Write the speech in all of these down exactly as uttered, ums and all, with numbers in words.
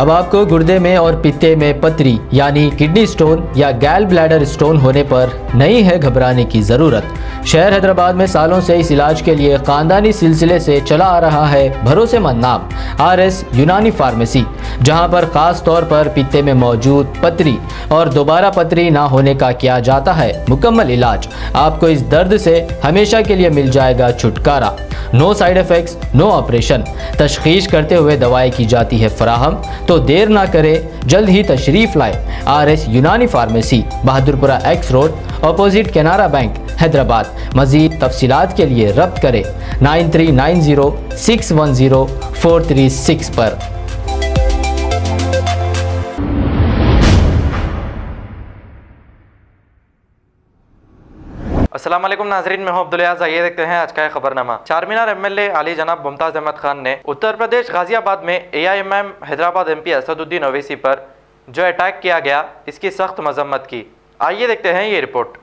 अब आपको गुर्दे में और पित्ते में पथरी यानी किडनी स्टोन या गैल ब्लैडर स्टोन होने पर नहीं है घबराने की ज़रूरत। शहर हैदराबाद में सालों से इस इलाज के लिए खानदानी सिलसिले से चला आ रहा है भरोसेमंद नाम आर एस यूनानी फार्मेसी, जहां पर ख़ास तौर पर पित्ते में मौजूद पथरी और दोबारा पथरी ना होने का किया जाता है मुकम्मल इलाज। आपको इस दर्द से हमेशा के लिए मिल जाएगा छुटकारा। No side effects, no operation. तशखीश करते हुए दवाई की जाती है फराहम, तो देर ना करें, जल्द ही तशरीफ़ लाए। R S Unani pharmacy, Bahadurpura X road opposite Canara bank, Hyderabad. मज़ीद तफसीलात के लिए रब्त करें nine three nine zero six one zero four three six पर। अस्सलामुअलैकुम नाजरीन, मैं हूं अब्दुल अज़ीज़। आइए देखते हैं आज का खबरनामा। चारमीनार एमएलए आली जनाब भुमताज अहमद खान ने उत्तर प्रदेश गाजियाबाद में एआईएमएम हैदराबाद एमपी असदुद्दीन ओवैसी पर जो अटैक किया गया इसकी सख्त मजम्मत की। आइए देखते हैं ये रिपोर्ट।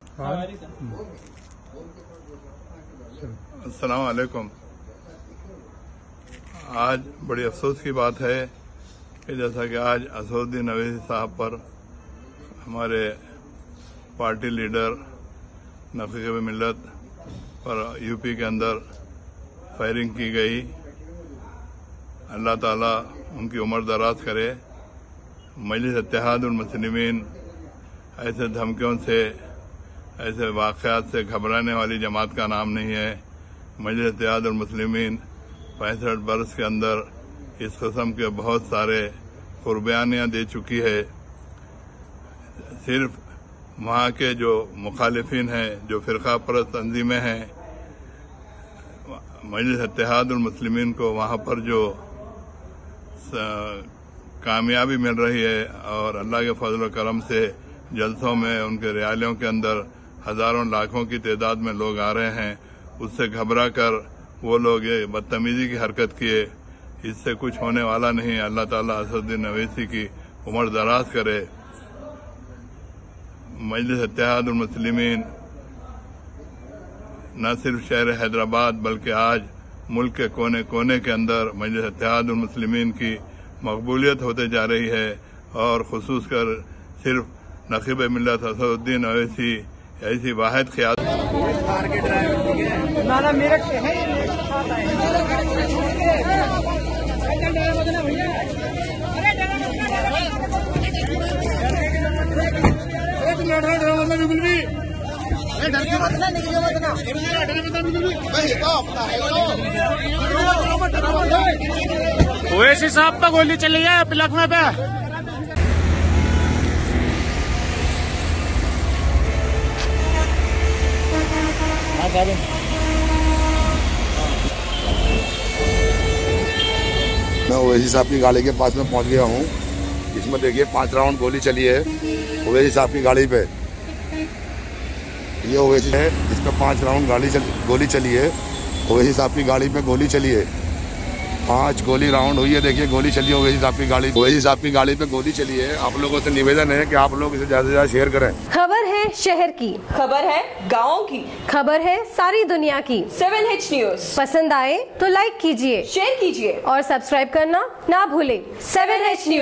अस्सलामुअलैकुम। आज बड़ी अफसोस की बात है कि जैसा कि आज असदुद्दीन ओवैसी साहब पर हमारे पार्टी लीडर नफीक मिलत पर यूपी के अंदर फायरिंग की गई। अल्लाह ताला उनकी उम्र दराज करे। मजलिस इत्तेहादुल मुस्लिमीन ऐसे धमकियों से, ऐसे वाक़यात से घबराने वाली जमात का नाम नहीं है। मजलिस इत्तेहादुल मुस्लिमीन पैंसठ बरस के अंदर इस कस्म के बहुत सारे कुर्बानियाँ दे चुकी है। सिर्फ वहाँ के जो मुखालिफिन हैं, जो फ़िरका परस्त तंजीमें हैं, मजलिस इत्तेहादुल मुस्लिमीन को वहाँ पर जो कामयाबी मिल रही है और अल्लाह के फजल करम से जलसों में, उनके रियालियों के अंदर हज़ारों लाखों की तादाद में लोग आ रहे हैं, उससे घबरा कर वो लोग ये बदतमीज़ी की हरकत किए। इससे कुछ होने वाला नहीं। अल्लाह ताला असदुद्दीन ओवैसी की उम्र दराज करे। मजलिस इत्तेहादुल मुस्लिमीन न सिर्फ शहर हैदराबाद बल्कि आज मुल्क के कोने कोने के अंदर मजलिस इत्तेहादुल मुस्लिमीन की मकबूलियत होते जा रही है। और ख़ुसूस कर सिर्फ नखीब मिल्लत असदुद्दीन ओवैसी ऐसी वाहिद ख़याल ओवैसी साहब पर गोली चली है पिलखमा पे। मैं ओवैसी साहब की गाड़ी के पास में पहुंच गया हूं। इसमें देखिए पांच राउंड गोली चली है ओवैसी साहब की गाड़ी पे। ये ओवैसी है जिसमें पांच राउंड गाड़ी चल, गोली चली है। ओवैसी साहब की गाड़ी पे गोली चली है। पांच गोली राउंड हुई है। देखिए गोली चली है ओवैसी साहब की गाड़ी ओवैसी साहब की गाड़ी पे गोली चली है। आप लोगों से निवेदन है कि आप लोग इसे ज्यादा से ज्यादा शेयर करें। खबर है शहर की, खबर है गाँव की, खबर है सारी दुनिया की। सेवन एच न्यूज पसंद आए तो लाइक कीजिए, शेयर कीजिए और सब्सक्राइब करना ना भूले। Seven H news.